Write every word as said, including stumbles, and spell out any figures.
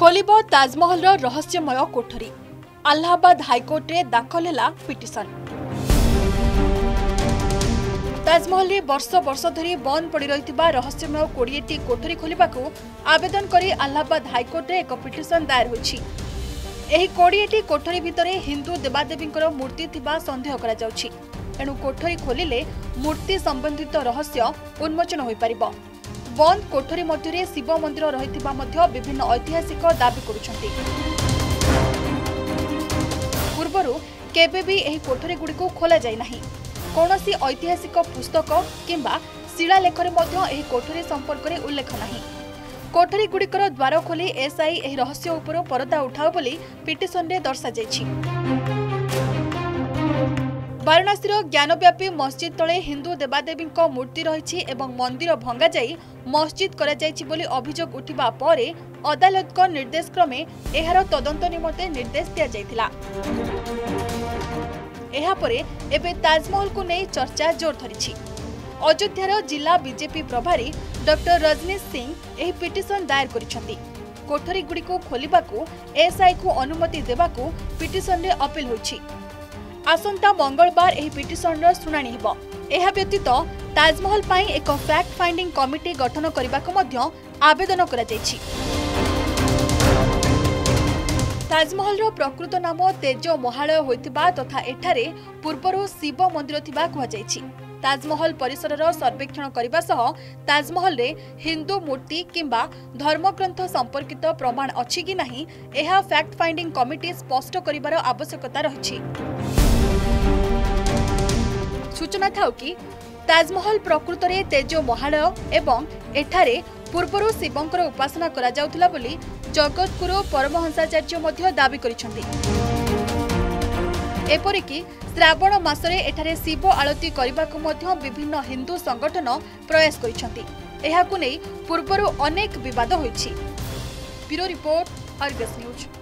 खोलिब ताजमहल रहस्यमय कोठरी। अलाहाबाद हाईकोर्ट रे दाखल हैला पिटिशन। ताजमहल रे वर्ष वर्ष धरी बंद पड़ी रहिथिबा रहस्यमय बीस टी कोठरी खोलिबाकू आवेदन करी अलाहाबाद हाईकोर्ट रे एक पिटिशन दायर होइछि। एही बीस टी कोठरी भितरे हिंदू देवादेवींकर मूर्ति थिबा संदेह करा जाउछि। एणु कोठरी खोलिले मूर्ति संबंधित रहस्य उन्मोचन होइ परिबो। बंद कोठरी मध्य शिव मंदिर रहिथिबा मध्य विभिन्न ऐतिहासिक दाबी करुछन्ति। पूर्वरु केबे भी एही कोठरी गुड़िकु खोला जाय नाही। कोनोसी ऐतिहासिक पुस्तक किंबा शिलालेखरे मध्य एही कोठरी संपर्क रे उल्लेख नाही। कोठरी गुड़िकर द्वार खोली एसआई एही रहस्य उपर परदा उठाओ बोली पिटिशन रे दर्शा जायछि। वाराणसीर ज्ञानव्यापी मस्जिद तले हिंदू देवादेवी मूर्ति रही मंदिर भंगा जाई मस्जिद कर अभियोग उठा पर अदालत को निर्देश क्रमे यार तदंत निमते निर्देश दिया जायथिला। एहा परे एबे ताजमहल को नहीं चर्चा जोर धरी। अयोध्यार जिला बीजेपी प्रभारी डॉक्टर रजनीश सिंह यह पिटिशन दायर करिसेंती। कोठरी गुड़ी को खोलिबाकू एसआई को अनुमति देबाकू पिटिशन रे अपील होछि। आसंता मंगलवार एही पिटिशन रो सुनानी हेबो। एहा व्यतीत ताजमहल पाई एक फैक्ट फाइंडिंग कमिटी गठन करबाक मध्य आवेदन करा जायछि। ताजमहल रो प्रकृत नाम तेजो महालय होइतिबा तथा एठारे पूर्वरो शिव मंदिर थिबा कहा जायछि। ताजमहल परिसर रो सर्वेक्षण करबा सह ताजमहल रे हिंदू मूर्ति किंबा धर्मग्रंथ संपर्कित प्रमाण अछि कि नाही एहा फैक्ट फाइंडिंग कमिटी स्पष्ट करिबार आवश्यकता रहिछि। सूचना थाउ कि ताजमहल प्रकृत रे तेजो महालय एवं एठारे पूर्वर शिवंकर उपासना करा जाउथला बोली जगतगुरु परमहंसाचार्य मध्य दाबी करिसेंती। एपरिकि श्रावण मासरे एठारे शिव आलती करबाकू मध्य विभिन्न हिंदू संगठन प्रयास करिसेंती। एहाकू नै पूर्वर अनेक विवाद होइछि। Bureau report, Argus news.